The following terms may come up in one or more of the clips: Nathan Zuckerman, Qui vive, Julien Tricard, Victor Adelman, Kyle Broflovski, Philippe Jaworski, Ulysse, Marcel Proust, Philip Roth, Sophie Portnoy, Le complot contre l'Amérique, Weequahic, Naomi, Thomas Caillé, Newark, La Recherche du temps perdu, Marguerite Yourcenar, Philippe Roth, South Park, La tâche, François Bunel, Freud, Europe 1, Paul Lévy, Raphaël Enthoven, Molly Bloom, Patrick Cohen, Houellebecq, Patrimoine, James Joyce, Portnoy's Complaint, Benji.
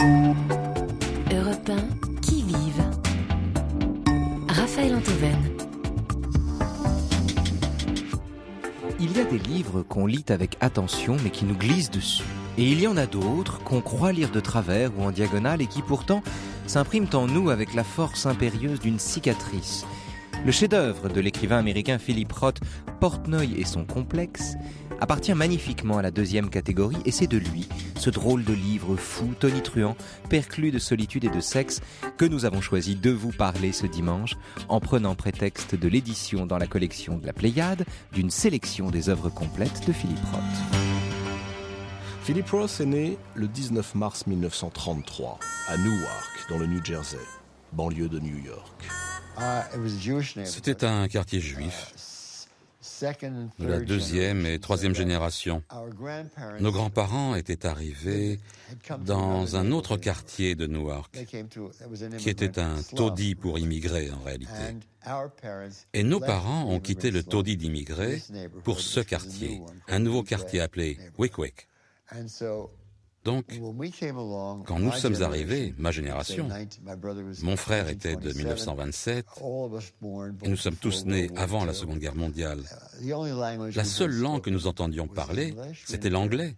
Europe 1, Qui vive. Raphaël Enthoven. Il y a des livres qu'on lit avec attention mais qui nous glissent dessus. Et il y en a d'autres qu'on croit lire de travers ou en diagonale et qui pourtant s'impriment en nous avec la force impérieuse d'une cicatrice. Le chef-d'œuvre de l'écrivain américain Philip Roth, Portnoy et son complexe, appartient magnifiquement à la deuxième catégorie et c'est de lui, ce drôle de livre fou, tonitruant, perclus de solitude et de sexe, que nous avons choisi de vous parler ce dimanche en prenant prétexte de l'édition dans la collection de la Pléiade d'une sélection des œuvres complètes de Philip Roth. Philip Roth est né le 19 mars 1933 à Newark, dans le New Jersey, banlieue de New York. C'était un quartier juif de la deuxième et troisième génération. Nos grands-parents étaient arrivés dans un autre quartier de Newark, qui était un taudis pour immigrés en réalité. Et nos parents ont quitté le taudis d'immigrés pour ce quartier, un nouveau quartier appelé Weequahic. Donc, quand nous sommes arrivés, ma génération, mon frère était de 1927, et nous sommes tous nés avant la Seconde Guerre mondiale. La seule langue que nous entendions parler, c'était l'anglais.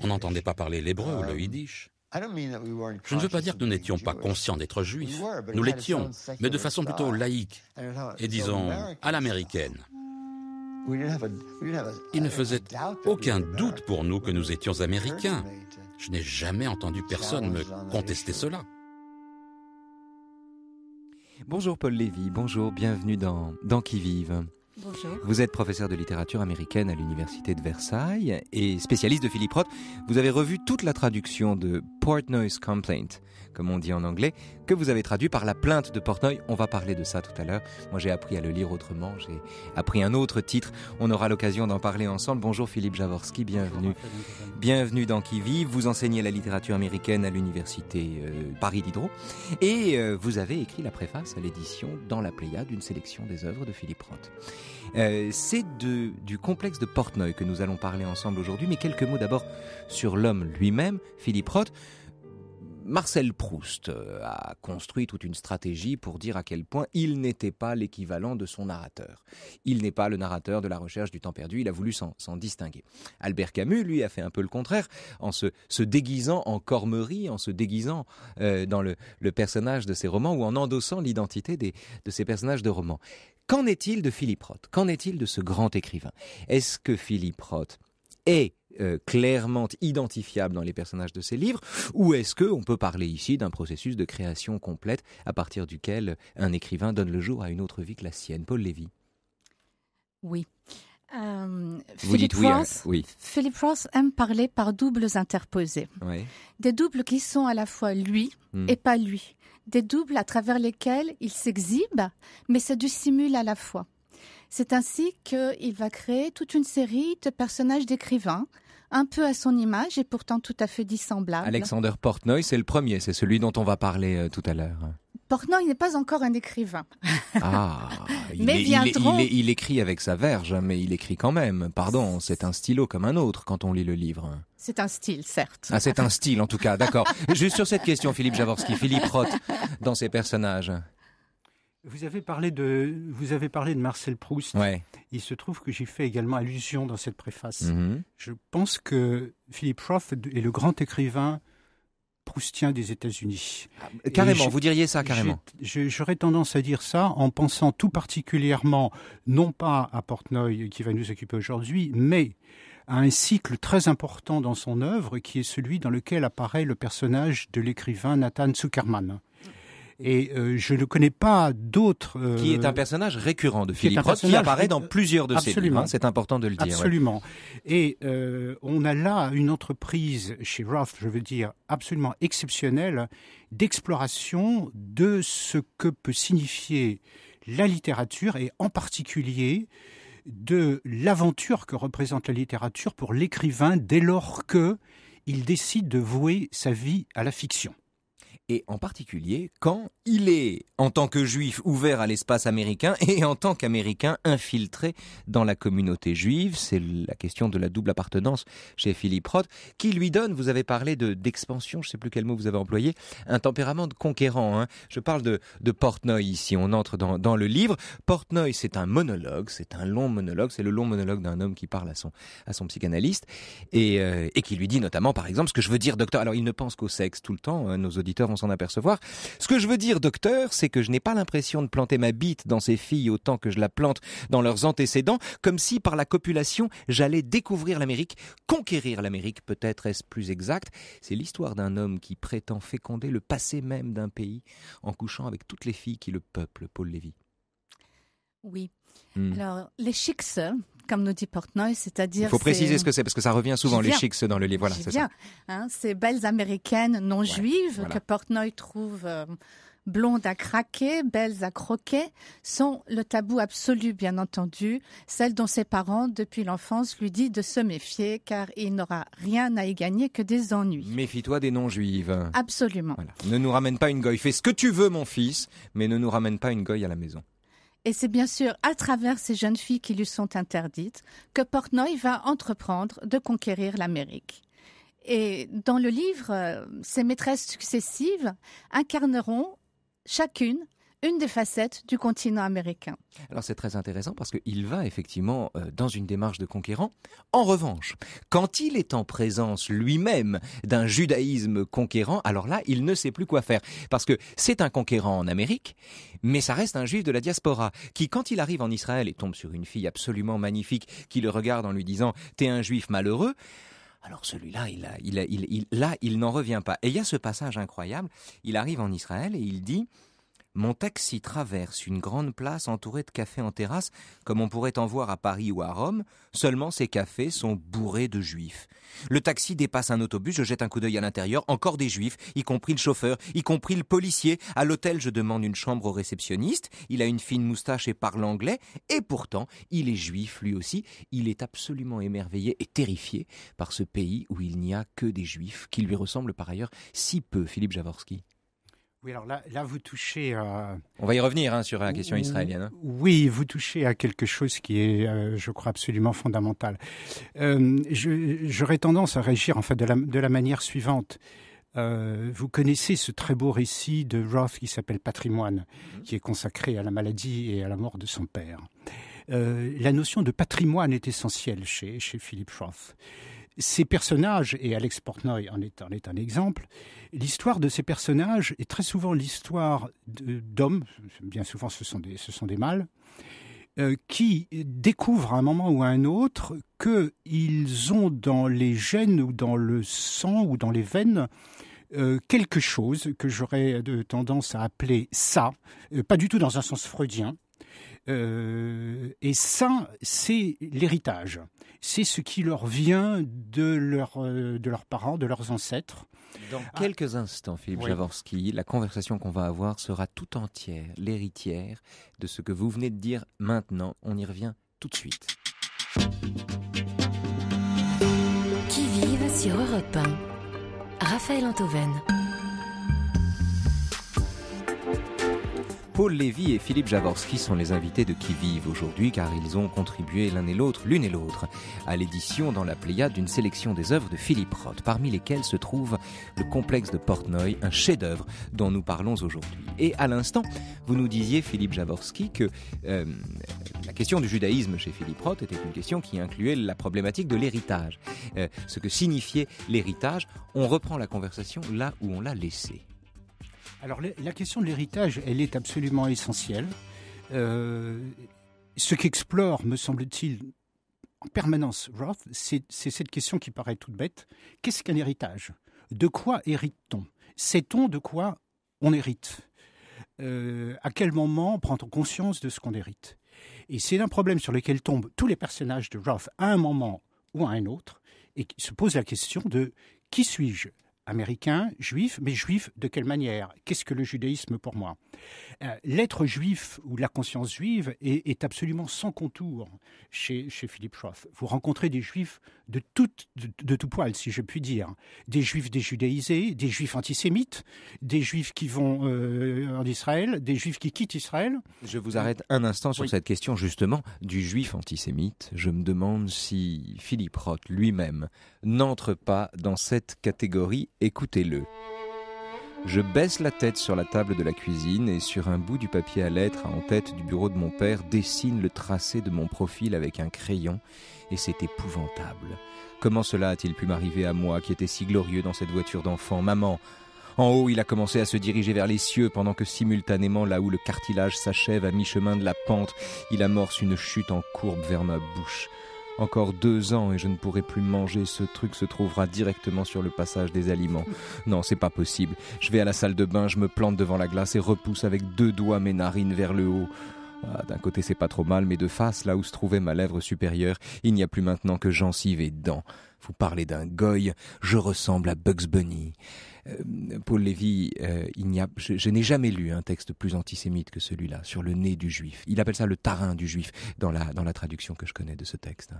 On n'entendait pas parler l'hébreu ou le yiddish. Je ne veux pas dire que nous n'étions pas conscients d'être juifs. Nous l'étions, mais de façon plutôt laïque, et disons à l'américaine. Il ne faisait aucun doute pour nous que nous étions américains. Je n'ai jamais entendu personne me contester cela. Bonjour Paul Lévy, bonjour, bienvenue dans Qui vive. Bonjour. Vous êtes professeur de littérature américaine à l'université de Versailles et spécialiste de Philip Roth. Vous avez revu toute la traduction de Portnoy's Complaint, comme on dit en anglais, que vous avez traduit par La plainte de Portnoy. On va parler de ça tout à l'heure. Moi, j'ai appris à le lire autrement. J'ai appris un autre titre. On aura l'occasion d'en parler ensemble. Bonjour Philippe Jaworski, bienvenue. Bonjour. Bienvenue dans Qui vive. Vous enseignez la littérature américaine à l'université Paris Diderot et vous avez écrit la préface à l'édition dans la Pléiade d'une sélection des œuvres de Philip Roth. C'est du complexe de Portnoy que nous allons parler ensemble aujourd'hui, mais quelques mots d'abord sur l'homme lui-même, Philip Roth. Marcel Proust a construit toute une stratégie pour dire à quel point il n'était pas l'équivalent de son narrateur. Il n'est pas le narrateur de La Recherche du temps perdu, il a voulu s'en distinguer. Albert Camus, lui, a fait un peu le contraire, en se déguisant en Cormery, en se déguisant dans le personnage de ses romans ou en endossant l'identité de ses personnages de romans. Qu'en est-il de Philip Roth? Qu'en est-il de ce grand écrivain? Est-ce que Philip Roth est clairement identifiable dans les personnages de ses livres, ou est-ce qu'on peut parler ici d'un processus de création complète à partir duquel un écrivain donne le jour à une autre vie que la sienne? Paul Lévy. Oui. Vous dites oui, oui. Philip Roth aime parler par doubles interposés. Oui. Des doubles qui sont à la fois lui et pas lui. Des doubles à travers lesquels il s'exhibe, mais se dissimule à la fois. C'est ainsi qu'il va créer toute une série de personnages d'écrivains, un peu à son image et pourtant tout à fait dissemblables. Alexander Portnoy, c'est le premier, c'est celui dont on va parler tout à l'heure. Portnoy n'est pas encore un écrivain. Ah, il écrit avec sa verge, mais il écrit quand même. Pardon, c'est un stylo comme un autre quand on lit le livre. C'est un style, certes. Ah, c'est un style en tout cas, d'accord. Juste sur cette question, Philippe Jaworski, Philip Roth, dans ses personnages. Vous avez parlé de Marcel Proust. Ouais. Il se trouve que j'y fais également allusion dans cette préface. Je pense que Philip Roth est le grand écrivain proustien des États-Unis. Ah, carrément, vous diriez ça carrément. J'aurais tendance à dire ça en pensant tout particulièrement, non pas à Portnoy qui va nous occuper aujourd'hui, mais à un cycle très important dans son œuvre qui est celui dans lequel apparaît le personnage de l'écrivain Nathan Zuckerman. Et je ne connais pas d'autres... Qui est un personnage récurrent de Philip Roth, qui apparaît dans plusieurs de ses livres. Hein, c'est important de le dire. Absolument. Ouais. Et on a là une entreprise, chez Roth, je veux dire, absolument exceptionnelle, d'exploration de ce que peut signifier la littérature, et en particulier de l'aventure que représente la littérature pour l'écrivain dès lors qu'il décide de vouer sa vie à la fiction. et en particulier quand il est, en tant que juif, ouvert à l'espace américain et en tant qu'américain infiltré dans la communauté juive. C'est la question de la double appartenance chez Philip Roth, qui lui donne, vous avez parlé d'expansion, je ne sais plus quel mot vous avez employé, un tempérament de conquérant. Hein. Je parle de Portnoy ici, on entre dans le livre. Portnoy, c'est un monologue, c'est un long monologue, c'est le long monologue d'un homme qui parle à son psychanalyste et qui lui dit notamment, par exemple, ce que je veux dire, docteur. Alors il ne pense qu'au sexe tout le temps, nos auditeurs vont s'en apercevoir. Ce que je veux dire, docteur, c'est que je n'ai pas l'impression de planter ma bite dans ces filles autant que je la plante dans leurs antécédents, comme si par la copulation, j'allais découvrir l'Amérique, conquérir l'Amérique, peut-être est-ce plus exact. C'est l'histoire d'un homme qui prétend féconder le passé même d'un pays en couchant avec toutes les filles qui le peuplent, Paul Lévy. Oui. Alors, les chicks, comme nous dit Portnoy, c'est-à-dire... Il faut préciser ce que c'est, parce que ça revient souvent, les chicks dans le livre. Voilà, c'est ça. Hein, ces belles américaines non juives que Portnoy trouve... blondes à craquer, belles à croquer, sont le tabou absolu, bien entendu, celles dont ses parents, depuis l'enfance, lui disent de se méfier, car il n'aura rien à y gagner que des ennuis. Méfie-toi des non-juives. Absolument. Voilà. Ne nous ramène pas une goye. Fais ce que tu veux, mon fils, mais ne nous ramène pas une goye à la maison. Et c'est bien sûr à travers ces jeunes filles qui lui sont interdites que Portnoy va entreprendre de conquérir l'Amérique. Et dans le livre, ses maîtresses successives incarneront chacune une des facettes du continent américain. Alors c'est très intéressant parce qu'il va effectivement dans une démarche de conquérant. En revanche, quand il est en présence lui-même d'un judaïsme conquérant, alors là, il ne sait plus quoi faire. Parce que c'est un conquérant en Amérique, mais ça reste un juif de la diaspora qui, quand il arrive en Israël et tombe sur une fille absolument magnifique qui le regarde en lui disant « T'es un juif malheureux », alors celui-là, il n'en revient pas. Et il y a ce passage incroyable, il arrive en Israël et il dit « Mon taxi traverse une grande place entourée de cafés en terrasse, comme on pourrait en voir à Paris ou à Rome, seulement ces cafés sont bourrés de juifs. Le taxi dépasse un autobus, je jette un coup d'œil à l'intérieur, encore des juifs, y compris le chauffeur, y compris le policier. À l'hôtel, je demande une chambre au réceptionniste, il a une fine moustache et parle anglais, et pourtant, il est juif lui aussi. Il est absolument émerveillé et terrifié par ce pays où il n'y a que des juifs, qui lui ressemblent par ailleurs si peu, Philippe Jaworski. » Oui, alors là vous touchez à... On va y revenir sur la question israélienne. Hein. Oui, vous touchez à quelque chose qui est, je crois, absolument fondamental. J'aurais tendance à réagir en fait, de la manière suivante. Vous connaissez ce très beau récit de Roth qui s'appelle Patrimoine, qui est consacré à la maladie et à la mort de son père. La notion de patrimoine est essentielle chez Philip Roth. Ces personnages, et Alex Portnoy en est un exemple, l'histoire de ces personnages est très souvent l'histoire d'hommes, bien souvent ce sont des mâles, qui découvrent à un moment ou à un autre qu'ils ont dans les gènes ou dans le sang ou dans les veines quelque chose que j'aurais tendance à appeler ça, pas du tout dans un sens freudien. Et ça, c'est l'héritage. C'est ce qui leur vient de leurs parents, de leurs ancêtres. Dans quelques instants, Philippe Jaworski, la conversation qu'on va avoir sera tout entière, l'héritière de ce que vous venez de dire maintenant. On y revient tout de suite. Qui vive sur Europe 1. Raphaël Enthoven. Paul Lévy et Philippe Jaworski sont les invités de Qui vive aujourd'hui car ils ont contribué l'une et l'autre, à l'édition dans la Pléiade d'une sélection des œuvres de Philip Roth, parmi lesquelles se trouve le complexe de Portnoy, un chef-d'œuvre dont nous parlons aujourd'hui. Et à l'instant, vous nous disiez, Philippe Jaworski, que la question du judaïsme chez Philip Roth était une question qui incluait la problématique de l'héritage. Ce que signifiait l'héritage, on reprend la conversation là où on l'a laissée. Alors la question de l'héritage, elle est absolument essentielle. Ce qu'explore, me semble-t-il, en permanence Roth, c'est cette question qui paraît toute bête. Qu'est-ce qu'un héritage? De quoi hérite-t-on? Sait-on de quoi on hérite? À quel moment prend-on conscience de ce qu'on hérite? Et c'est un problème sur lequel tombent tous les personnages de Roth à un moment ou à un autre et qui se pose la question de qui suis-je? américain, juif, mais juif de quelle manière? Qu'est-ce que le judaïsme pour moi? L'être juif ou la conscience juive est absolument sans contour chez Philip Roth. Vous rencontrez des juifs de tout poil, si je puis dire. Des juifs déjudaïsés, des juifs antisémites, des juifs qui vont en Israël, des juifs qui quittent Israël. Je vous arrête un instant sur cette question justement du juif antisémite. Je me demande si Philip Roth lui-même n'entre pas dans cette catégorie. Écoutez-le. Je baisse la tête sur la table de la cuisine et sur un bout du papier à lettres à en-tête du bureau de mon père dessine le tracé de mon profil avec un crayon et c'est épouvantable. Comment cela a-t-il pu m'arriver à moi qui était si glorieux dans cette voiture d'enfant? Maman, en haut il a commencé à se diriger vers les cieux pendant que simultanément là où le cartilage s'achève à mi-chemin de la pente, il amorce une chute en courbe vers ma bouche. Encore 2 ans et je ne pourrai plus manger, ce truc se trouvera directement sur le passage des aliments. Non, c'est pas possible. Je vais à la salle de bain, je me plante devant la glace et repousse avec 2 doigts mes narines vers le haut. Ah, d'un côté c'est pas trop mal, mais de face, là où se trouvait ma lèvre supérieure, il n'y a plus maintenant que gencives et dents. Vous parlez d'un goy, je ressemble à Bugs Bunny. Paul Lévy, je n'ai jamais lu un texte plus antisémite que celui-là, sur le nez du juif. Il appelle ça le tarin du juif, dans la traduction que je connais de ce texte.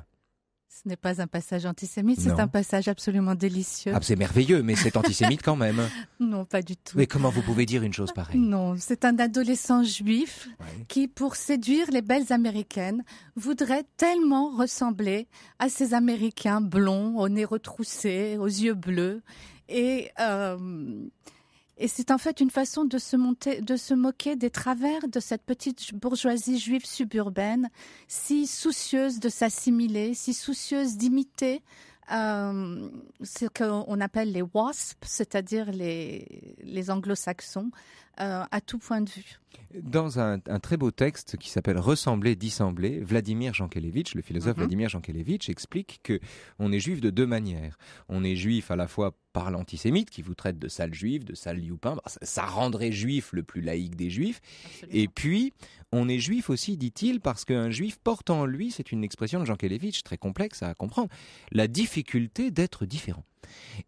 Ce n'est pas un passage antisémite, c'est un passage absolument délicieux. Ah, c'est merveilleux, mais c'est antisémite quand même. Non, pas du tout. Mais comment vous pouvez dire une chose pareille? Non, c'est un adolescent juif qui, pour séduire les belles américaines, voudrait tellement ressembler à ces Américains blonds, au nez retroussé, aux yeux bleus. Et c'est en fait une façon de se moquer des travers de cette petite bourgeoisie juive suburbaine, si soucieuse de s'assimiler, si soucieuse d'imiter ce qu'on appelle les WASP, c'est-à-dire les anglo-saxons, à tout point de vue. Dans un très beau texte qui s'appelle « Ressembler, dissembler », Vladimir Jankelevitch, le philosophe Vladimir Jankelevitch, explique qu'on est juif de 2 manières. On est juif à la fois par l'antisémite qui vous traite de sale juif, de sale lioupin, ça rendrait juif le plus laïque des juifs. Absolument. Et puis, on est juif aussi, dit-il, parce qu'un juif porte en lui, c'est une expression de Jankelevitch très complexe à comprendre, la difficulté d'être différent.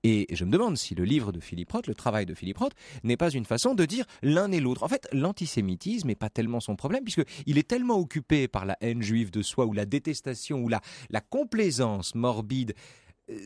Et je me demande si le livre de Philip Roth, le travail de Philip Roth, n'est pas une façon de dire l'un et l'autre. En fait, l'antisémitisme n'est pas tellement son problème, puisqu'il est tellement occupé par la haine juive de soi, ou la détestation, ou la complaisance morbide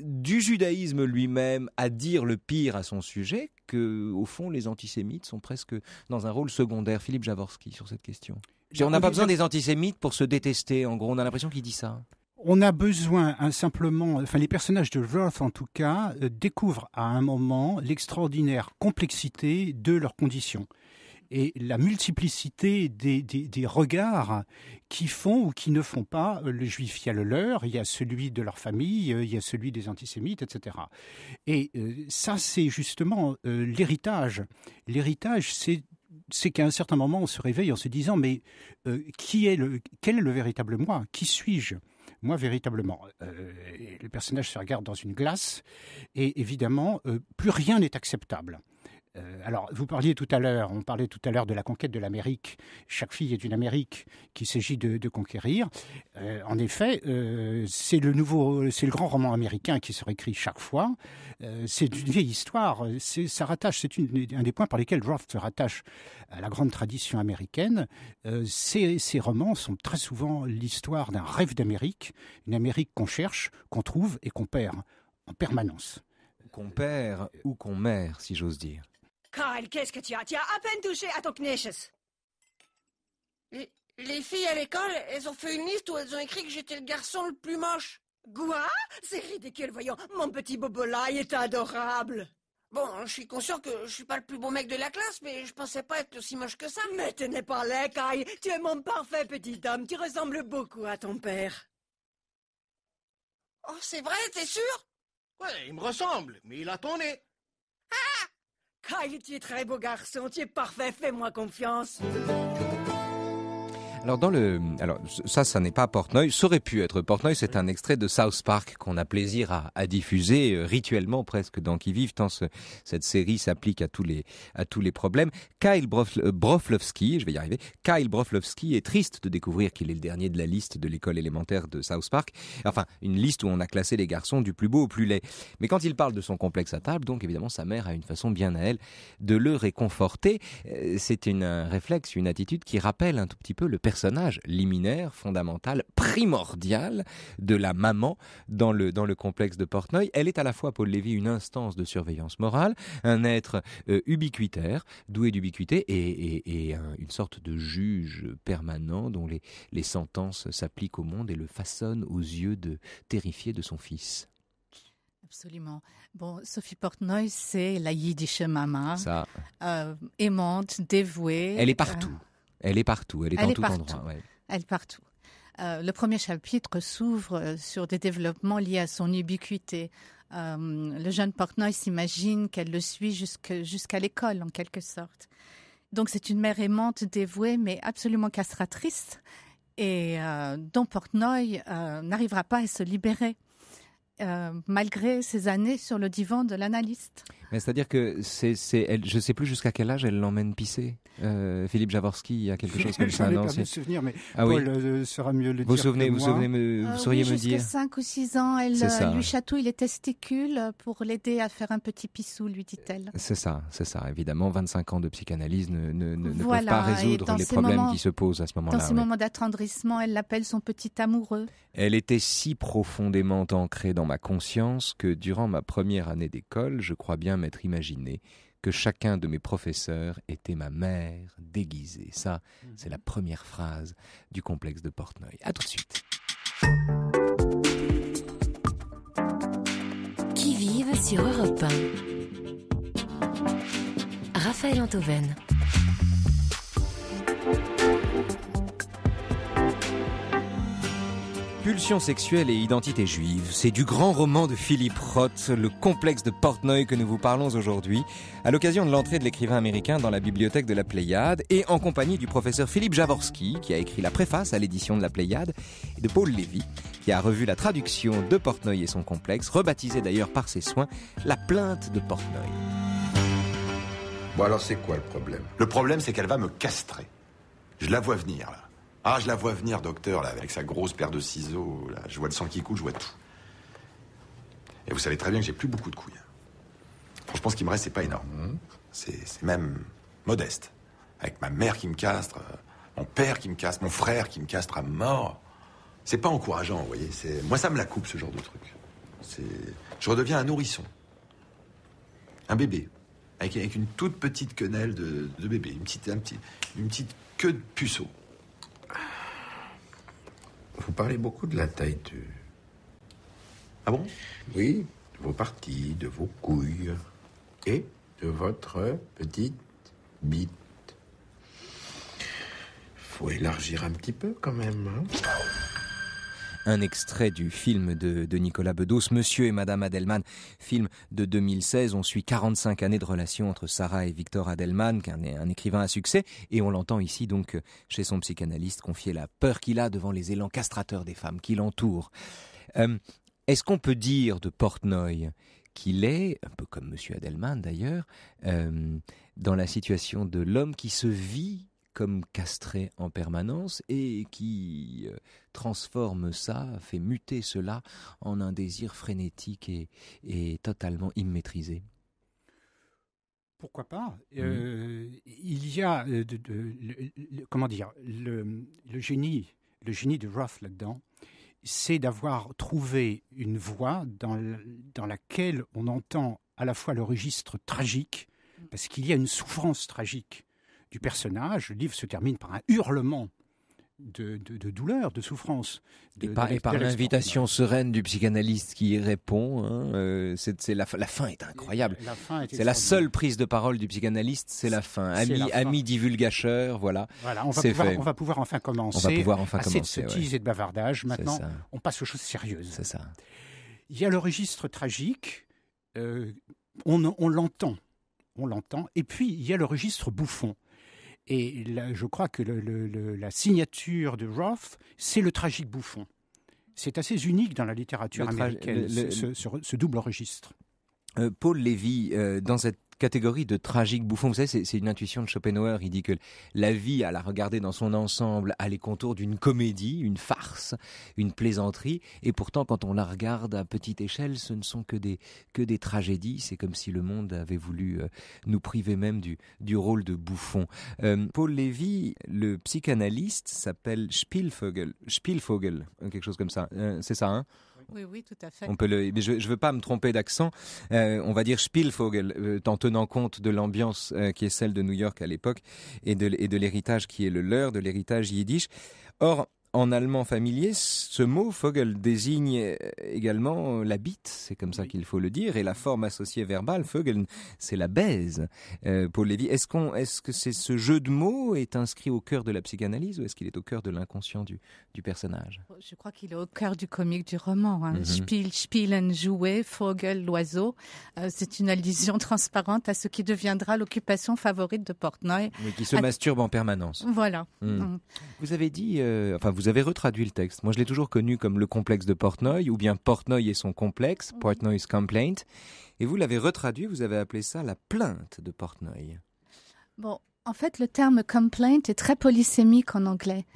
du judaïsme lui-même à dire le pire à son sujet, qu'au fond, les antisémites sont presque dans un rôle secondaire. Philippe Jaworski, sur cette question. On n'a pas besoin des antisémites pour se détester, en gros. On a l'impression qu'il dit ça. On a besoin simplement, enfin les personnages de Roth en tout cas, découvrent à un moment l'extraordinaire complexité de leurs conditions et la multiplicité des regards qui font ou qui ne font pas le juif. Il y a le leur, il y a celui de leur famille, il y a celui des antisémites, etc. Et ça c'est justement l'héritage. L'héritage c'est qu'à un certain moment on se réveille en se disant mais quel est le véritable moi? Qui suis-je? Moi, véritablement, le personnage se regarde dans une glace et évidemment, plus rien n'est acceptable. Alors, vous parliez tout à l'heure, on parlait tout à l'heure de la conquête de l'Amérique. Chaque fille est une Amérique qu'il s'agit de conquérir. En effet, c'est le grand roman américain qui se réécrit chaque fois. C'est une vieille histoire. C'est un des points par lesquels Roth se rattache à la grande tradition américaine. Ces romans sont très souvent l'histoire d'un rêve d'Amérique, une Amérique qu'on cherche, qu'on trouve et qu'on perd en permanence. Qu'on perd ou qu'on mère, si j'ose dire. Kyle, qu'est-ce que tu as? Tu as à peine touché à ton knishes. Les filles à l'école, elles ont fait une liste où elles ont écrit que j'étais le garçon le plus moche. Quoi? C'est ridicule, voyons. Mon petit bobola, il est adorable. Bon, je suis conscient que je suis pas le plus beau mec de la classe, mais je pensais pas être aussi moche que ça. Mais tu n'es pas laid, Kyle. Tu es mon parfait petit homme. Tu ressembles beaucoup à ton père. Oh, c'est vrai, t'es sûr? Ouais, il me ressemble, mais il a ton nez. Ah! Kyle, tu es très beau garçon, tu es parfait, fais-moi confiance. Alors, ça n'est pas Portnoy, ça aurait pu être Portnoy, c'est un extrait de South Park qu'on a plaisir à diffuser rituellement presque dans Qui vive, tant cette série s'applique à tous les problèmes. Kyle Broflovski est triste de découvrir qu'il est le dernier de la liste de l'école élémentaire de South Park, enfin une liste où on a classé les garçons du plus beau au plus laid. Mais quand il parle de son complexe à table, donc évidemment sa mère a une façon bien à elle de le réconforter. C'est un réflexe, une attitude qui rappelle un tout petit peu le personnage liminaire, fondamental, primordial de la maman dans le complexe de Portnoy. Elle est à la fois, Paul Lévy, une instance de surveillance morale, un être ubiquitaire, doué d'ubiquité et une sorte de juge permanent dont les sentences s'appliquent au monde et le façonnent aux yeux terrifiés de son fils. Absolument. Bon, Sophie Portnoy, c'est la Yiddish Mama, aimante, dévouée. Elle est partout. Elle est en tout endroit. Ouais. Elle est partout. Le premier chapitre s'ouvre sur des développements liés à son ubiquité. Le jeune Portnoy s'imagine qu'elle le suit jusqu'à l'école, en quelque sorte. Donc c'est une mère aimante, dévouée, mais absolument castratrice, et dont Portnoy n'arrivera pas à se libérer. Malgré ses années sur le divan de l'analyste. C'est-à-dire que elle, je ne sais plus jusqu'à quel âge elle l'emmène pisser. Philippe Jaworski, il y a quelque chose comme ça. Je n'ai pas de souvenir, mais Paul sera mieux le dire que moi. Vous sauriez me dire. Jusqu'à 5 ou 6 ans, elle lui chatouille les testicules pour l'aider à faire un petit pissou, lui dit-elle. C'est ça. Évidemment, 25 ans de psychanalyse ne peuvent pas résoudre les problèmes qui se posent à ce moment-là. Dans ces moments d'attendrissement, elle l'appelle son petit amoureux. Elle était si profondément ancrée dans ma conscience que durant ma première année d'école, je crois bien m'être imaginé que chacun de mes professeurs était ma mère déguisée. Ça, c'est la première phrase du complexe de Portnoy. À tout de suite. Qui vive sur Europe 1. Raphaël Enthoven. Pulsion sexuelle et identité juive, c'est du grand roman de Philip Roth, le complexe de Portnoy que nous vous parlons aujourd'hui, à l'occasion de l'entrée de l'écrivain américain dans la bibliothèque de la Pléiade et en compagnie du professeur Philippe Jaworski, qui a écrit la préface à l'édition de la Pléiade, et de Paul Lévy, qui a revu la traduction de Portnoy et son complexe, rebaptisé d'ailleurs par ses soins La plainte de Portnoy. Bon alors c'est quoi le problème? Le problème c'est qu'elle va me castrer. Je la vois venir là. Ah, je la vois venir, docteur, là, avec sa grosse paire de ciseaux. Là. Je vois le sang qui coule, je vois tout. Et vous savez très bien que j'ai plus beaucoup de couilles. Franchement, ce qui me reste, c'est pas énorme. C'est même modeste. Avec ma mère qui me castre, mon père qui me castre, mon frère qui me castre à mort. C'est pas encourageant, vous voyez. Moi, ça me la coupe, ce genre de truc. Je redeviens un nourrisson. Un bébé. Avec une toute petite quenelle de bébé. Une petite queue de puceau. Vous parlez beaucoup de la taille de... Ah bon? Oui, de vos parties, de vos couilles et de votre petite bite. Faut élargir un petit peu quand même, hein? Un extrait du film de Nicolas Bedos, Monsieur et Madame Adelman, film de 2016. On suit 45 années de relations entre Sarah et Victor Adelman, un écrivain à succès, et on l'entend ici donc chez son psychanalyste confier la peur qu'il a devant les élans castrateurs des femmes qui l'entourent. Est-ce qu'on peut dire de Portnoy qu'il est, un peu comme Monsieur Adelman d'ailleurs, dans la situation de l'homme qui se vit comme castré en permanence et qui transforme ça, fait muter cela en un désir frénétique et totalement immaîtrisé? Pourquoi pas? Il y a, comment dire, le génie de Roth là-dedans, c'est d'avoir trouvé une voie dans laquelle on entend à la fois le registre tragique, parce qu'il y a une souffrance tragique du personnage. Le livre se termine par un hurlement de douleur, de souffrance. Et par l'invitation sereine du psychanalyste qui y répond. Hein, la fin est incroyable. C'est la seule prise de parole du psychanalyste, c'est la fin. Ami divulgateur, voilà. On va pouvoir enfin commencer. Assez de sottises et de bavardage. Maintenant, on passe aux choses sérieuses. C'est ça. Il y a le registre tragique. On l'entend. Et puis, il y a le registre bouffon. Et là, je crois que la signature de Roth, c'est le tragique bouffon. C'est assez unique dans la littérature américaine, ce double registre. Paul Lévy, dans cette catégorie de tragique bouffon, vous savez, c'est une intuition de Schopenhauer, il dit que la vie, à la regarder dans son ensemble, a les contours d'une comédie, une farce, une plaisanterie, et pourtant quand on la regarde à petite échelle, ce ne sont que des tragédies, c'est comme si le monde avait voulu nous priver même du rôle de bouffon. Paul Lévy, le psychanalyste, s'appelle Spielvogel, quelque chose comme ça, c'est ça, hein? Oui, tout à fait. Je ne veux pas me tromper d'accent. On va dire Spielvogel, en tenant compte de l'ambiance qui est celle de New York à l'époque et de l'héritage qui est le leur, de l'héritage yiddish. Or, en allemand familier, ce mot Vogel désigne également la bite, c'est comme ça qu'il faut le dire, et la forme associée verbale, Vögeln, c'est la baise. Paul Lévy, est-ce que ce jeu de mots est inscrit au cœur de la psychanalyse ou est-ce qu'il est au cœur de l'inconscient du personnage? Je crois qu'il est au cœur du comique du roman. Hein. Spielen, jouer, Vogel, l'oiseau. C'est une allusion transparente à ce qui deviendra l'occupation favorite de Portnoy. Oui, qui se masturbe en permanence. Voilà. Vous avez dit... Vous avez retraduit le texte. Moi, je l'ai toujours connu comme le complexe de Portnoy, ou bien Portnoy et son complexe, Portnoy's Complaint. Et vous l'avez retraduit, vous avez appelé ça la plainte de Portnoy. Bon, en fait, le terme complaint est très polysémique en anglais.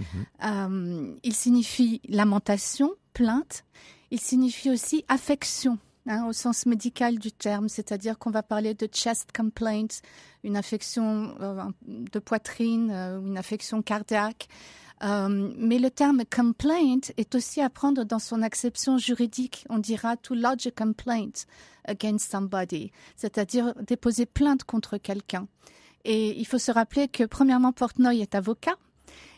Il signifie lamentation, plainte. Il signifie aussi affection. Hein, au sens médical du terme, c'est-à-dire qu'on va parler de chest complaints, une affection de poitrine, une affection cardiaque. Mais le terme complaint est aussi à prendre dans son acception juridique. On dira to lodge a complaint against somebody, c'est-à-dire déposer plainte contre quelqu'un. Et il faut se rappeler que, premièrement, Portnoy est avocat,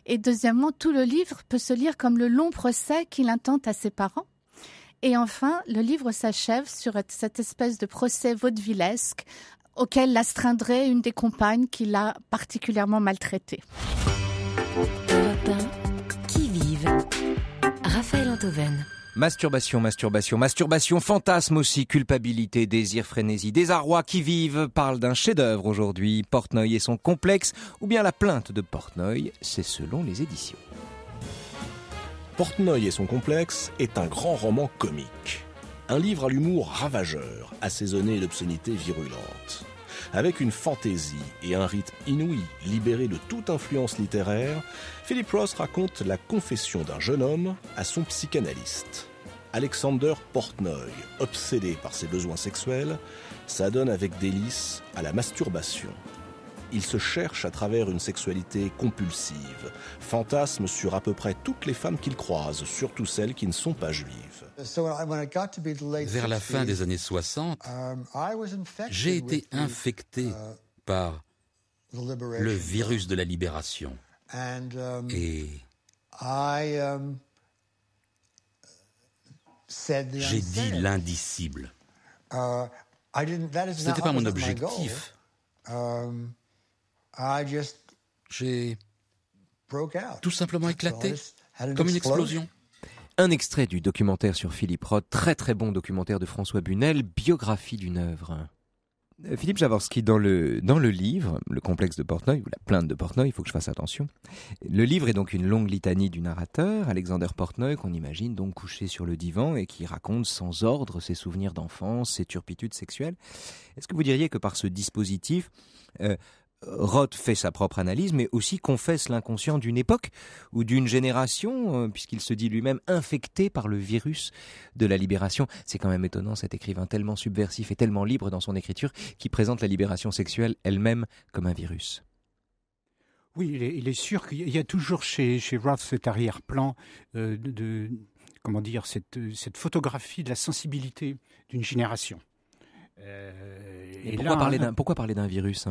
et deuxièmement, tout le livre peut se lire comme le long procès qu'il intente à ses parents. Et enfin, le livre s'achève sur cette espèce de procès vaudevillesque auquel l'astreindrait une des compagnes qui l'a particulièrement maltraitée. Europe 1, qui vive. Raphaël Enthoven. Masturbation, fantasme aussi, culpabilité, désir, frénésie, désarroi, qui vive, parle d'un chef-d'œuvre aujourd'hui, Portnoy et son complexe, ou bien la plainte de Portnoy, c'est selon les éditions. Portnoy et son complexe est un grand roman comique. Un livre à l'humour ravageur, assaisonné d'obscénités virulentes. Avec une fantaisie et un rythme inouï, libéré de toute influence littéraire, Philip Roth raconte la confession d'un jeune homme à son psychanalyste. Alexander Portnoy, obsédé par ses besoins sexuels, s'adonne avec délice à la masturbation. Il se cherche à travers une sexualité compulsive, fantasme sur à peu près toutes les femmes qu'il croise, surtout celles qui ne sont pas juives. Vers la fin des années 60, j'ai été infecté par le virus de la libération. Et j'ai dit l'indicible. Ce n'était pas mon objectif. J'ai tout simplement éclaté, comme une explosion. Un extrait du documentaire sur Philip Roth, très très bon documentaire de François Bunel, biographie d'une œuvre. Philippe Jaworski, dans le livre, le complexe de Portnoy, ou la plainte de Portnoy, il faut que je fasse attention. Le livre est donc une longue litanie du narrateur, Alexander Portnoy, qu'on imagine donc couché sur le divan et qui raconte sans ordre ses souvenirs d'enfance, ses turpitudes sexuelles. Est-ce que vous diriez que par ce dispositif, Roth fait sa propre analyse, mais aussi confesse l'inconscient d'une époque ou d'une génération, puisqu'il se dit lui-même infecté par le virus de la libération. C'est quand même étonnant, cet écrivain tellement subversif et tellement libre dans son écriture, qui présente la libération sexuelle elle-même comme un virus. Oui, il est sûr qu'il y a toujours chez Roth cet arrière-plan cette photographie de la sensibilité d'une génération. Pourquoi parler d'un virus?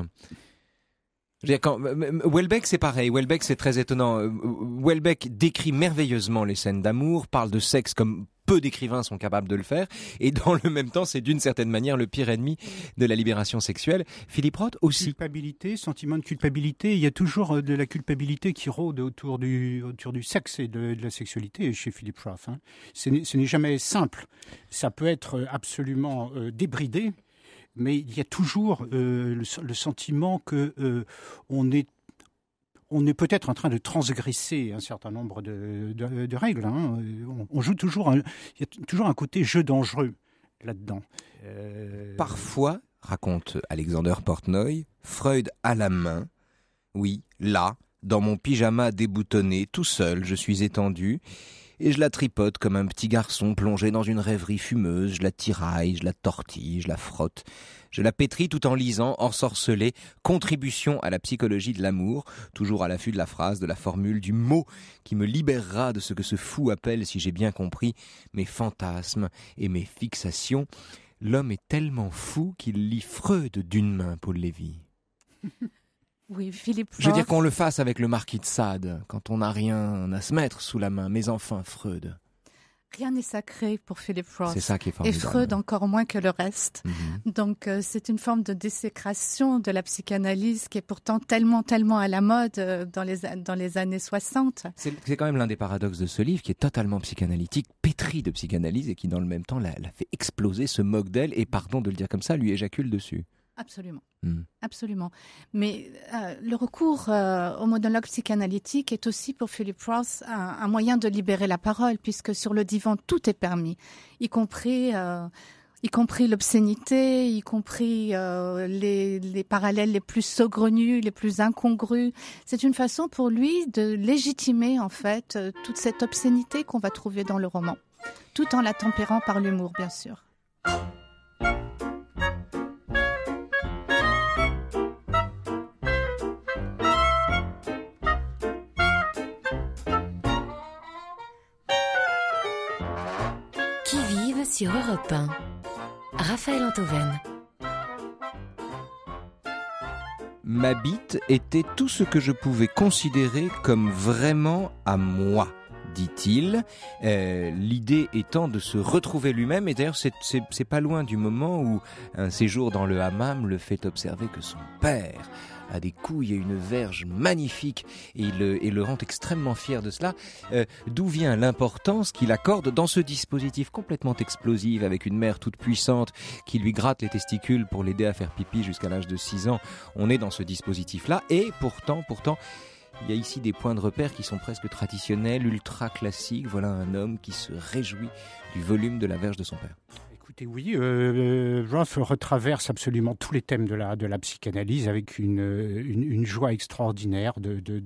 Houellebecq, c'est pareil. Houellebecq, c'est très étonnant. Houellebecq décrit merveilleusement les scènes d'amour, parle de sexe comme peu d'écrivains sont capables de le faire, et dans le même temps, c'est d'une certaine manière le pire ennemi de la libération sexuelle. Philippe Roth aussi. Culpabilité, sentiment de culpabilité. Il y a toujours de la culpabilité qui rôde autour du sexe et de la sexualité chez Philippe Roth. Hein. Ce n'est jamais simple. Ça peut être absolument débridé. Mais il y a toujours le sentiment qu'on est on est peut-être en train de transgresser un certain nombre de règles. Hein. On joue toujours, il y a toujours un côté jeu dangereux là-dedans. Parfois, raconte Alexander Portnoy, Freud à la main, oui, là, dans mon pyjama déboutonné, tout seul, je suis étendu, et je la tripote comme un petit garçon plongé dans une rêverie fumeuse, je la tiraille, je la tortille, je la frotte, je la pétris tout en lisant, ensorcelée, contribution à la psychologie de l'amour, toujours à l'affût de la phrase, de la formule, du mot qui me libérera de ce que ce fou appelle, si j'ai bien compris, mes fantasmes et mes fixations. L'homme est tellement fou qu'il lit Freud d'une main, Paul Lévy. Oui, Philippe Roth. Je veux dire qu'on le fasse avec le marquis de Sade, quand on n'a rien à se mettre sous la main, mais enfin Freud. Rien n'est sacré pour Philippe Roth. C'est ça qui est formidable. Et Freud encore moins que le reste. Mm-hmm. Donc c'est une forme de désécration de la psychanalyse qui est pourtant tellement à la mode dans les années 60. C'est quand même l'un des paradoxes de ce livre qui est totalement psychanalytique, pétri de psychanalyse et qui dans le même temps la fait exploser, se moque d'elle et pardon de le dire comme ça, lui éjacule dessus. Absolument, absolument. Mais le recours au monologue psychanalytique est aussi pour Philip Roth un moyen de libérer la parole, puisque sur le divan tout est permis, y compris l'obscénité, y compris les parallèles les plus saugrenus, les plus incongrus. C'est une façon pour lui de légitimer en fait toute cette obscénité qu'on va trouver dans le roman, tout en la tempérant par l'humour, bien sûr. Sur Europe 1, Raphaël Enthoven. Ma bite était tout ce que je pouvais considérer comme vraiment à moi, dit-il. L'idée étant de se retrouver lui-même, et d'ailleurs c'est pas loin du moment où un séjour dans le hammam le fait observer que son père a des couilles et une verge magnifique et il le rend extrêmement fier de cela. D'où vient l'importance qu'il accorde dans ce dispositif complètement explosif avec une mère toute puissante qui lui gratte les testicules pour l'aider à faire pipi jusqu'à l'âge de 6 ans. On est dans ce dispositif-là et pourtant, il y a ici des points de repère qui sont presque traditionnels, ultra classiques. Voilà un homme qui se réjouit du volume de la verge de son père. Écoutez, oui, Roth retraverse absolument tous les thèmes de la psychanalyse avec une joie extraordinaire de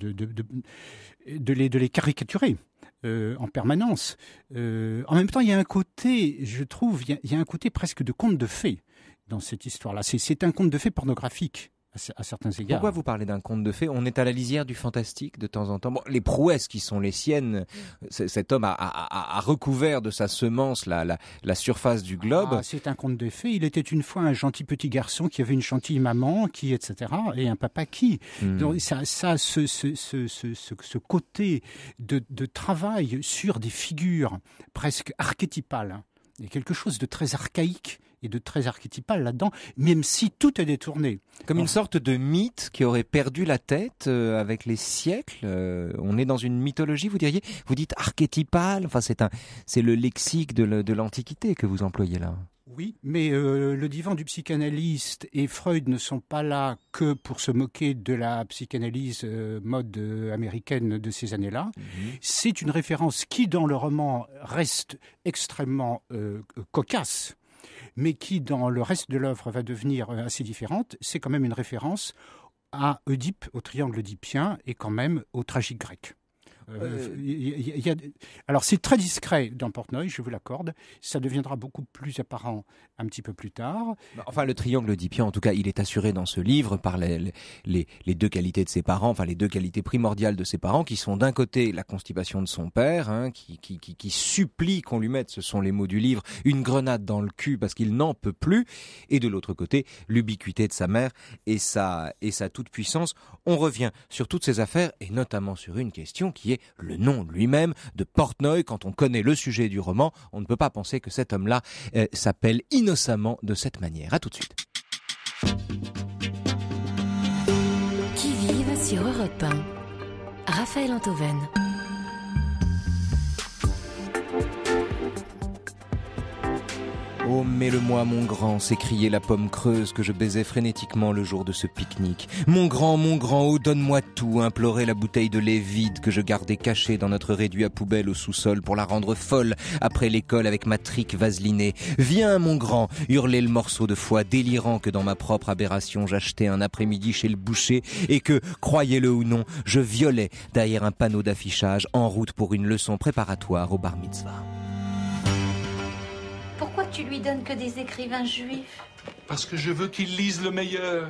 les caricaturer en permanence. En même temps, il y a un côté, je trouve, il y a un côté presque de conte de fées dans cette histoire-là. C'est un conte de fées pornographique. À certains égards. Pourquoi vous parlez d'un conte de fées ? On est à la lisière du fantastique de temps en temps. Bon, les prouesses qui sont les siennes, cet homme a recouvert de sa semence la surface du globe. Ah, c'est un conte de fées. Il était une fois un gentil petit garçon qui avait une gentille maman, qui, etc., et un papa qui. Donc, ce côté de travail sur des figures presque archétypales, il y a quelque chose de très archaïque et de très archétypal là-dedans, même si tout est détourné. Comme une sorte de mythe qui aurait perdu la tête avec les siècles. On est dans une mythologie, vous diriez. Vous dites archétypal, enfin c'est le lexique de l'Antiquité que vous employez là. Oui, mais le divan du psychanalyste et Freud ne sont pas là que pour se moquer de la psychanalyse mode américaine de ces années-là. C'est une référence qui, dans le roman, reste extrêmement cocasse, mais qui, dans le reste de l'œuvre, va devenir assez différente. C'est quand même une référence à Oedipe, au triangle oedipien, et quand même au tragique grec. Alors c'est très discret dans Portnoy, je vous l'accorde. Ça deviendra beaucoup plus apparent un petit peu plus tard. Enfin le triangle oedipien, en tout cas, il est assuré dans ce livre par les deux qualités de ses parents, enfin les deux qualités primordiales de ses parents, qui sont d'un côté la constipation de son père, hein, qui supplie qu'on lui mette, ce sont les mots du livre, une grenade dans le cul parce qu'il n'en peut plus, et de l'autre côté l'ubiquité de sa mère et sa toute-puissance. On revient sur toutes ces affaires et notamment sur une question qui est le nom lui-même de Portnoy. Quand on connaît le sujet du roman, on ne peut pas penser que cet homme-là s'appelle innocemment de cette manière. À tout de suite. Qui vive sur Europe 1. Raphaël Enthoven. « Oh, mets-le-moi, mon grand !» s'écriait la pomme creuse que je baisais frénétiquement le jour de ce pique-nique. « mon grand, oh, donne-moi tout !» implorait la bouteille de lait vide que je gardais cachée dans notre réduit à poubelle au sous-sol pour la rendre folle après l'école avec ma trique vaselinée. « Viens, mon grand !» hurlait le morceau de foie délirant que dans ma propre aberration j'achetais un après-midi chez le boucher et que, croyez-le ou non, je violais derrière un panneau d'affichage en route pour une leçon préparatoire au bar mitzvah. Pourquoi tu lui donnes que des écrivains juifs? Parce que je veux qu'il lise le meilleur.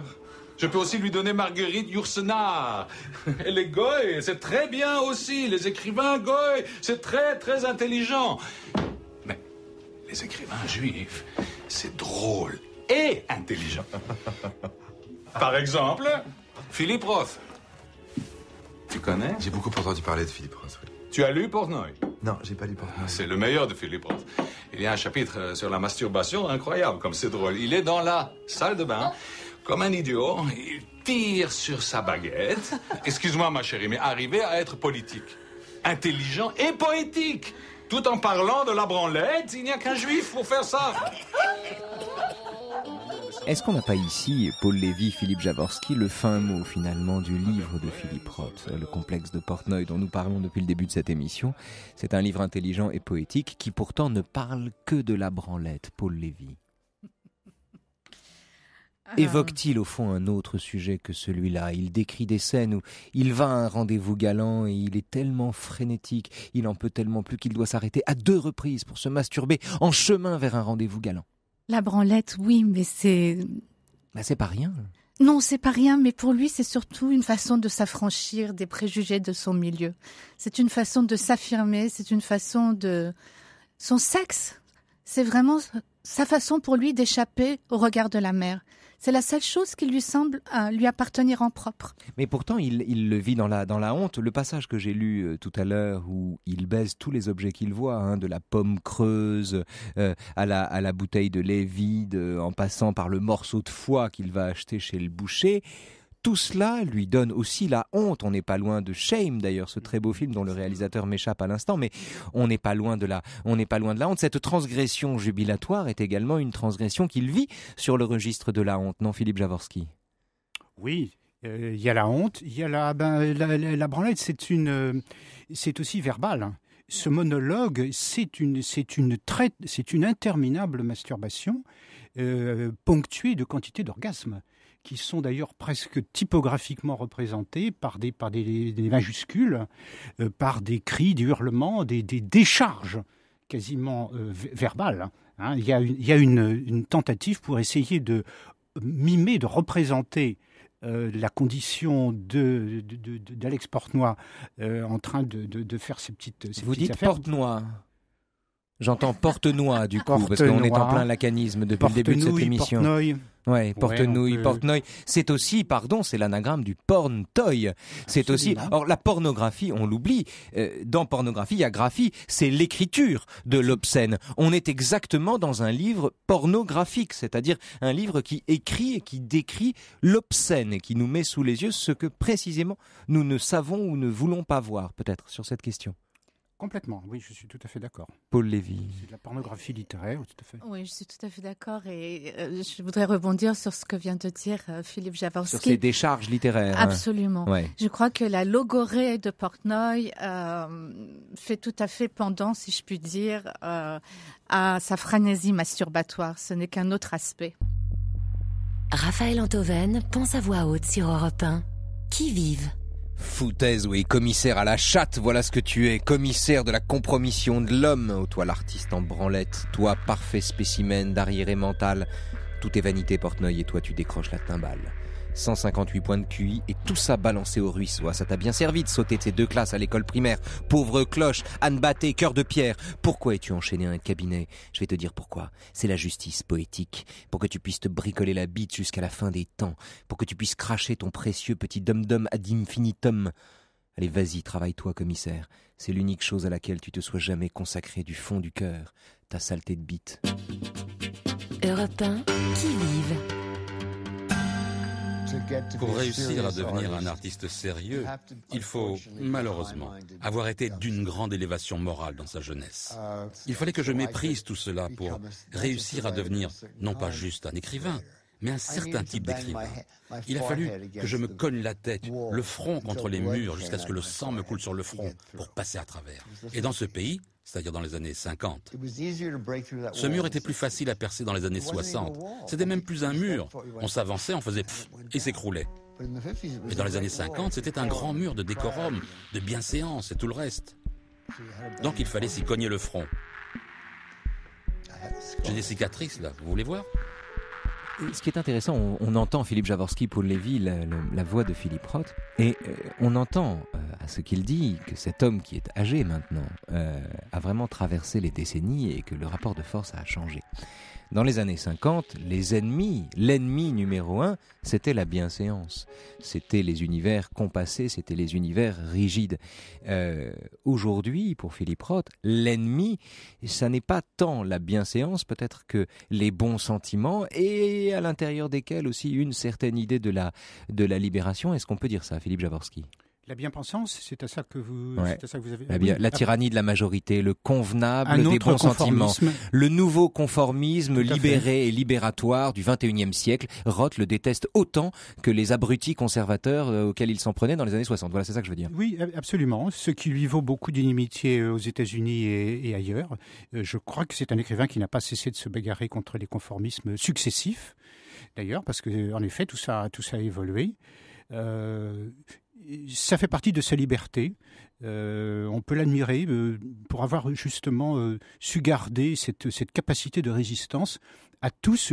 Je peux aussi lui donner Marguerite Yourcenar. Elle est goy, c'est très bien aussi. Les écrivains goy, c'est très, très intelligent. Mais les écrivains juifs, c'est drôle et intelligent. Par exemple, Philip Roth. Tu connais? J'ai beaucoup entendu parler de Philip Roth, oui. Tu as lu Portnoy? Non, j'ai pas lu Portnoy. Ah, c'est le meilleur de Philippe Roth. Il y a un chapitre sur la masturbation incroyable, comme c'est drôle. Il est dans la salle de bain, comme un idiot, il tire sur sa baguette. Excuse-moi, ma chérie, mais arriver à être politique, intelligent et poétique, tout en parlant de la branlette, il n'y a qu'un juif pour faire ça. Est-ce qu'on n'a pas ici, Paul Lévy, Philippe Jaworski, le fin mot finalement du livre de Philippe Roth, Le complexe de Portnoy dont nous parlons depuis le début de cette émission? C'est un livre intelligent et poétique qui pourtant ne parle que de la branlette, Paul Lévy. Évoque-t-il au fond un autre sujet que celui-là? Il décrit des scènes où il va à un rendez-vous galant et il est tellement frénétique, il en peut tellement plus qu'il doit s'arrêter à 2 reprises pour se masturber en chemin vers un rendez-vous galant. La branlette, oui, mais c'est... Bah, c'est pas rien. Non, c'est pas rien, mais pour lui, c'est surtout une façon de s'affranchir des préjugés de son milieu. C'est une façon de s'affirmer, c'est une façon de... Son sexe, c'est vraiment sa façon pour lui d'échapper au regard de la mer. C'est la seule chose qui lui semble lui appartenir en propre. Mais pourtant, il le vit dans la honte. Le passage que j'ai lu tout à l'heure où il baise tous les objets qu'il voit, hein, de la pomme creuse à la bouteille de lait vide, en passant par le morceau de foie qu'il va acheter chez le boucher... Tout cela lui donne aussi la honte. On n'est pas loin de Shame, d'ailleurs, ce très beau film dont le réalisateur m'échappe à l'instant, mais on n'est pas loin de la honte. Cette transgression jubilatoire est également une transgression qu'il vit sur le registre de la honte, non, Philippe Jaworski? Oui, il y a la honte, il y a la branlette, c'est aussi verbal. Hein. Ce monologue, c'est une interminable masturbation ponctuée de quantité d'orgasmes, qui sont d'ailleurs presque typographiquement représentés par des majuscules, par des cris, des hurlements, des décharges quasiment verbales. Hein. Il y a une tentative pour essayer de mimer, de représenter la condition d'Alex Portnoy en train de faire ses petites affaires. Vous dites Portnoy? J'entends Portnoy, du coup, parce qu'on est en plein lacanisme depuis le début de cette émission. Portnoy. Ouais, Portnoy, peut... Portnoy. C'est aussi, pardon, c'est l'anagramme du porn toy. C'est aussi. Or, la pornographie, on l'oublie. Dans pornographie, il y a graphie, c'est l'écriture de l'obscène. On est exactement dans un livre pornographique, c'est-à-dire un livre qui écrit et qui décrit l'obscène et qui nous met sous les yeux ce que précisément nous ne savons ou ne voulons pas voir, peut-être, sur cette question. Complètement, oui, je suis tout à fait d'accord. Paul Lévy. C'est de la pornographie littéraire, tout à fait. Oui, je suis tout à fait d'accord et je voudrais rebondir sur ce que vient de dire Philippe Jaworski. Sur ces décharges littéraires. Absolument. Hein. Ouais. Je crois que la logorrhée de Portnoy fait tout à fait pendant, si je puis dire, à sa frénésie masturbatoire. Ce n'est qu'un autre aspect. Raphaël Enthoven pense à voix haute sur Europe 1. Qui vive? Foutaise, oui, commissaire à la chatte, voilà ce que tu es, commissaire de la compromission de l'homme. Oh, toi l'artiste en branlette, toi parfait spécimen d'arriéré mental. Tout est vanité, Portnoy, et toi tu décroches la timbale. 158 points de QI et tout ça balancé au ruisseau. Ah, ça t'a bien servi de sauter de ces 2 classes à l'école primaire. Pauvre cloche, âne batté, cœur de pierre. Pourquoi es-tu enchaîné à un cabinet? Je vais te dire pourquoi. C'est la justice poétique. Pour que tu puisses te bricoler la bite jusqu'à la fin des temps. Pour que tu puisses cracher ton précieux petit dum-dum ad infinitum. Allez, vas-y, travaille-toi, commissaire. C'est l'unique chose à laquelle tu te sois jamais consacré du fond du cœur. Ta saleté de bite. Europe 1, qui vive? C'est Pour réussir à devenir un artiste sérieux, il faut, malheureusement, avoir été d'une grande élévation morale dans sa jeunesse. Il fallait que je méprise tout cela pour réussir à devenir, non pas juste un écrivain, mais un certain type d'écrivain. Il a fallu que je me cogne la tête, le front contre les murs, jusqu'à ce que le sang me coule sur le front pour passer à travers. Et dans ce pays, c'est-à-dire dans les années 50. Ce mur était plus facile à percer dans les années 60. C'était même plus un mur. On s'avançait, on faisait pfff et s'écroulait. Mais dans les années 50, c'était un grand mur de décorum, de bienséance et tout le reste. Donc il fallait s'y cogner le front. J'ai des cicatrices là, vous voulez voir ? Ce qui est intéressant, on entend Philippe Jaworski, Paul Lévy, la voix de Philip Roth, et on entend à ce qu'il dit que cet homme qui est âgé maintenant a vraiment traversé les décennies et que le rapport de force a changé. Dans les années 50, l'ennemi numéro un, c'était la bienséance. C'était les univers compassés, c'était les univers rigides. Aujourd'hui, pour Philippe Roth, l'ennemi, ça n'est pas tant la bienséance, peut-être que les bons sentiments et à l'intérieur desquels aussi une certaine idée de la libération. Est-ce qu'on peut dire ça, Philippe Jaworski ? La bien-pensance, c'est à ça que vous, ouais. C'est à ça que vous avez... La tyrannie de la majorité, le convenable des bons sentiments, le nouveau conformisme libéré et libératoire du XXIe siècle. Roth le déteste autant que les abrutis conservateurs auxquels il s'en prenait dans les années 60. Voilà, c'est ça que je veux dire. Oui, absolument. Ce qui lui vaut beaucoup d'inimitié aux États-Unis et ailleurs. Je crois que c'est un écrivain qui n'a pas cessé de se bagarrer contre les conformismes successifs, d'ailleurs, parce que, en effet, tout ça a évolué. Ça fait partie de sa liberté. On peut l'admirer pour avoir justement su garder cette capacité de résistance à tous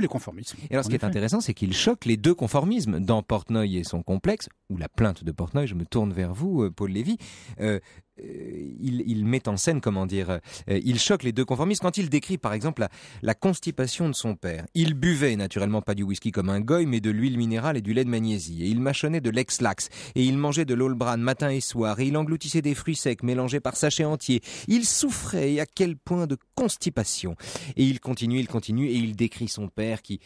les conformismes. Et alors ce qui est intéressant, c'est qu'il choque les deux conformismes. Dans Portnoy et son complexe, ou la plainte de Portnoy, je me tourne vers vous, Paul Lévy, il met en scène, il choque les deux conformistes quand il décrit par exemple la constipation de son père. Il buvait naturellement pas du whisky comme un goy, mais de l'huile minérale et du lait de magnésie. Et il mâchonnait de l'ex-lax. Et il mangeait de l'olbran matin et soir. Et il engloutissait des fruits secs mélangés par sachets entiers. Il souffrait, et à quel point de constipation. Et il continue, et il décrit son père qui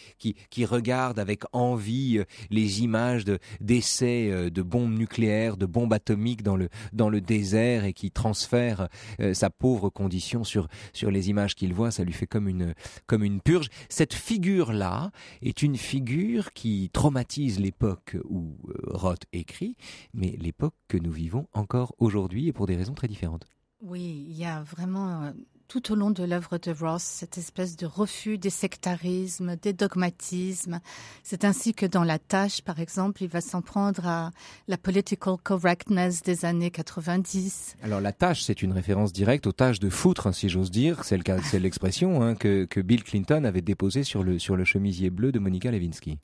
regarde avec envie les images d'essais de bombes nucléaires, de bombes atomiques dans le désert, et qui transfère sa pauvre condition sur les images qu'il voit. Ça lui fait comme une purge. Cette figure-là est une figure qui traumatise l'époque où Roth écrit, mais l'époque que nous vivons encore aujourd'hui et pour des raisons très différentes. Oui, il y a vraiment... tout au long de l'œuvre de Roth, cette espèce de refus des sectarismes, des dogmatismes. C'est ainsi que dans La tâche, par exemple, il va s'en prendre à la political correctness des années 90. Alors La tâche, c'est une référence directe aux tâches de foutre, si j'ose dire. C'est l'expression que Bill Clinton avait déposée sur le chemisier bleu de Monica Lewinsky.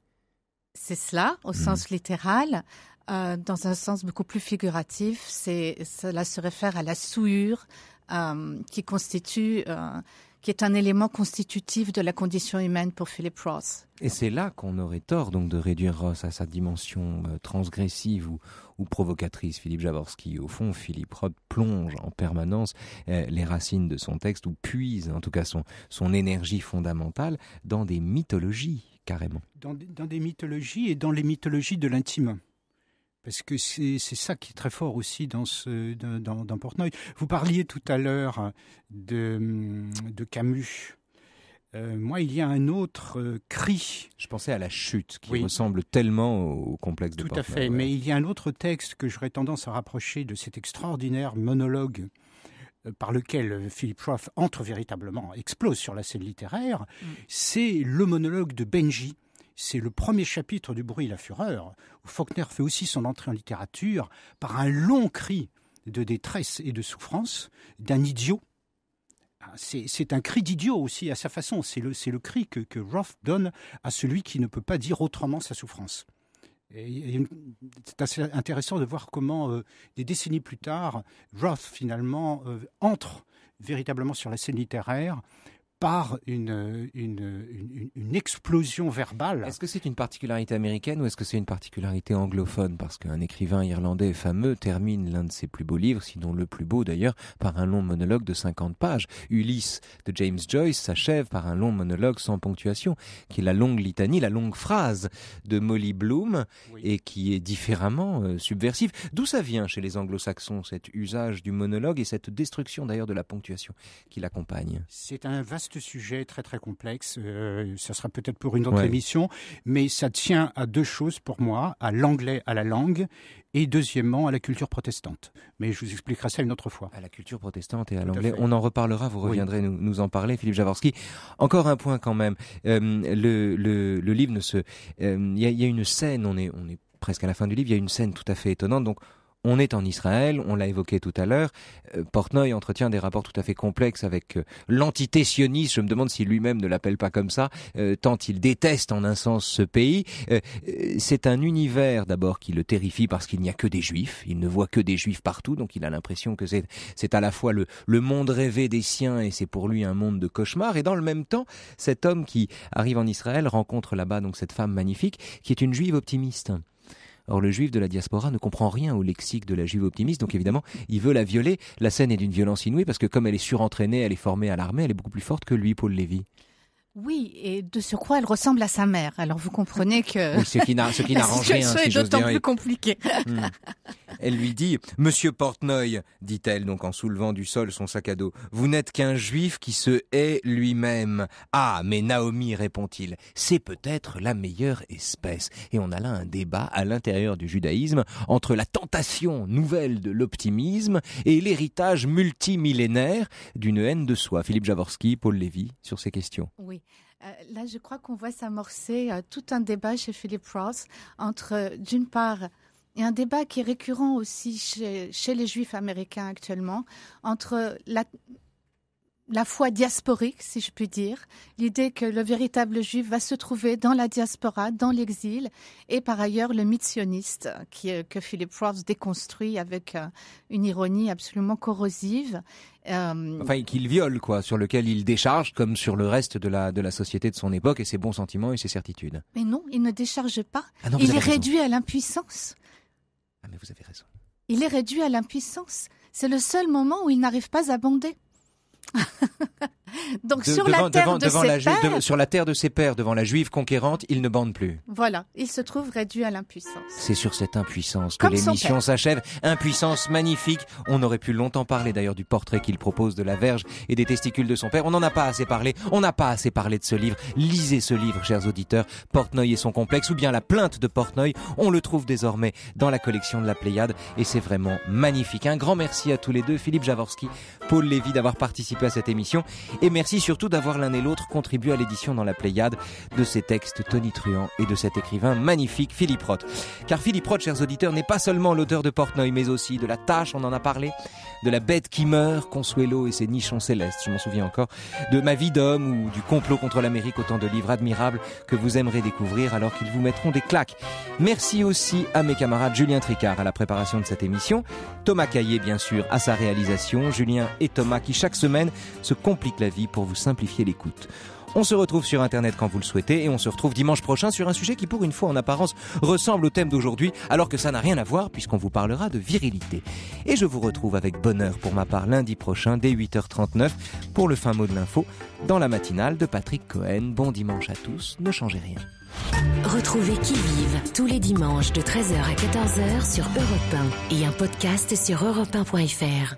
C'est cela, au sens littéral. Dans un sens beaucoup plus figuratif, cela se réfère à la souillure, qui est un élément constitutif de la condition humaine pour Philip Roth. Et c'est là qu'on aurait tort donc de réduire Roth à sa dimension transgressive ou provocatrice. Philippe Jaworski, au fond, Philippe Roth plonge en permanence les racines de son texte, ou puise en tout cas son énergie fondamentale dans des mythologies, carrément. Dans des mythologies et dans les mythologies de l'intime. Parce que c'est ça qui est très fort aussi dans Portnoy. Vous parliez tout à l'heure de Camus. Moi, il y a un autre cri. Je pensais à La chute, qui ressemble tellement au complexe de Portnoy. Tout à fait, ouais. Mais il y a un autre texte que j'aurais tendance à rapprocher de cet extraordinaire monologue par lequel Philip Roth entre véritablement, explose sur la scène littéraire. C'est le monologue de Benji. C'est le premier chapitre du Bruit et la fureur, où Faulkner fait aussi son entrée en littérature par un long cri de détresse et de souffrance d'un idiot. C'est un cri d'idiot aussi à sa façon, c'est le cri que Roth donne à celui qui ne peut pas dire autrement sa souffrance. Et c'est assez intéressant de voir comment, des décennies plus tard, Roth finalement entre véritablement sur la scène littéraire par une explosion verbale. Est-ce que c'est une particularité américaine ou est-ce que c'est une particularité anglophone? Parce qu'un écrivain irlandais fameux termine l'un de ses plus beaux livres, sinon le plus beau d'ailleurs, par un long monologue de 50 pages. Ulysse de James Joyce s'achève par un long monologue sans ponctuation, qui est la longue litanie, la longue phrase de Molly Bloom, oui, et qui est différemment subversif. D'où ça vient chez les anglo-saxons, cet usage du monologue et cette destruction d'ailleurs de la ponctuation qui l'accompagne? C'est un vaste sujet très très complexe, ça sera peut-être pour une autre émission, mais ça tient à deux choses pour moi, à l'anglais, à la langue, et deuxièmement à la culture protestante. Mais je vous expliquerai ça une autre fois. À la culture protestante et à l'anglais, on en reparlera, vous reviendrez nous en parler, Philippe Jaworski. Encore un point quand même, le livre ne se... Il y a une scène, on est presque à la fin du livre, il y a une scène tout à fait étonnante, donc on est en Israël, on l'a évoqué tout à l'heure. Portnoy entretient des rapports tout à fait complexes avec l'entité sioniste. Je me demande si lui-même ne l'appelle pas comme ça, tant il déteste en un sens ce pays. C'est un univers d'abord qui le terrifie parce qu'il n'y a que des juifs. Il ne voit que des juifs partout, donc il a l'impression que c'est à la fois le monde rêvé des siens et c'est pour lui un monde de cauchemar. Et dans le même temps, cet homme qui arrive en Israël rencontre là-bas donc cette femme magnifique qui est une juive optimiste. Or, le juif de la diaspora ne comprend rien au lexique de la juive optimiste, donc évidemment, il veut la violer. La scène est d'une violence inouïe parce que comme elle est surentraînée, elle est formée à l'armée, elle est beaucoup plus forte que lui, Paul Lévy. Oui, et de surcroît, elle ressemble à sa mère. Alors, vous comprenez que... Oui, ce qui n'arrange rien, si j'ose dire. Est d'autant plus compliqué. Elle lui dit, « Monsieur Portnoy, dit-elle donc en soulevant du sol son sac à dos, vous n'êtes qu'un juif qui se hait lui-même. Ah, mais Naomi, répond-il, c'est peut-être la meilleure espèce. » Et on a là un débat à l'intérieur du judaïsme entre la tentation nouvelle de l'optimisme et l'héritage multimillénaire d'une haine de soi. Philippe Jaworski, Paul Lévy, sur ces questions. Oui. Là, je crois qu'on voit s'amorcer tout un débat chez Philip Roth entre, d'une part, et un débat qui est récurrent aussi chez les Juifs américains actuellement, entre la foi diasporique, si je puis dire, l'idée que le véritable Juif va se trouver dans la diaspora, dans l'exil, et par ailleurs le mythe sioniste que Philip Roth déconstruit avec une ironie absolument corrosive. Enfin, qu'il viole, quoi, sur lequel il décharge, comme sur le reste de la société de son époque, et ses bons sentiments et ses certitudes. Mais non, il ne décharge pas. Ah non, il est réduit à l'impuissance. Ah, mais vous avez raison. Il est réduit à l'impuissance. C'est le seul moment où il n'arrive pas à bonder. Donc sur la terre de ses pères, devant la juive conquérante, il ne bande plus. Voilà, il se trouve réduit à l'impuissance. C'est sur cette impuissance que l'émission s'achève. Impuissance magnifique. On aurait pu longtemps parler d'ailleurs du portrait qu'il propose de la Vierge et des testicules de son père. On n'en a pas assez parlé. On n'a pas assez parlé de ce livre. Lisez ce livre, chers auditeurs. Portnoy et son complexe, ou bien La plainte de Portnoy. On le trouve désormais dans la collection de la Pléiade et c'est vraiment magnifique. Un grand merci à tous les deux, Philippe Jaworski, Paul Lévy, d'avoir participé à cette émission. Et merci surtout d'avoir l'un et l'autre contribué à l'édition dans la Pléiade de ces textes tonitruants et de cet écrivain magnifique Philip Roth. Car Philip Roth, chers auditeurs, n'est pas seulement l'auteur de Portnoy, mais aussi de La tâche, on en a parlé, de La bête qui meurt, Consuelo et ses nichons célestes, je m'en souviens encore, de Ma vie d'homme ou du complot contre l'Amérique, autant de livres admirables que vous aimerez découvrir alors qu'ils vous mettront des claques. Merci aussi à mes camarades Julien Tricard à la préparation de cette émission, Thomas Caillé bien sûr à sa réalisation, Julien et Thomas qui chaque semaine se compliquent la vie pour vous simplifier l'écoute. On se retrouve sur Internet quand vous le souhaitez et on se retrouve dimanche prochain sur un sujet qui pour une fois en apparence ressemble au thème d'aujourd'hui alors que ça n'a rien à voir puisqu'on vous parlera de virilité. Et je vous retrouve avec bonheur pour ma part lundi prochain dès 8h39 pour le fin mot de l'info dans la matinale de Patrick Cohen. Bon dimanche à tous, ne changez rien. Retrouvez Qui vive tous les dimanches de 13h à 14h sur Europe 1 et un podcast sur Europe 1.fr.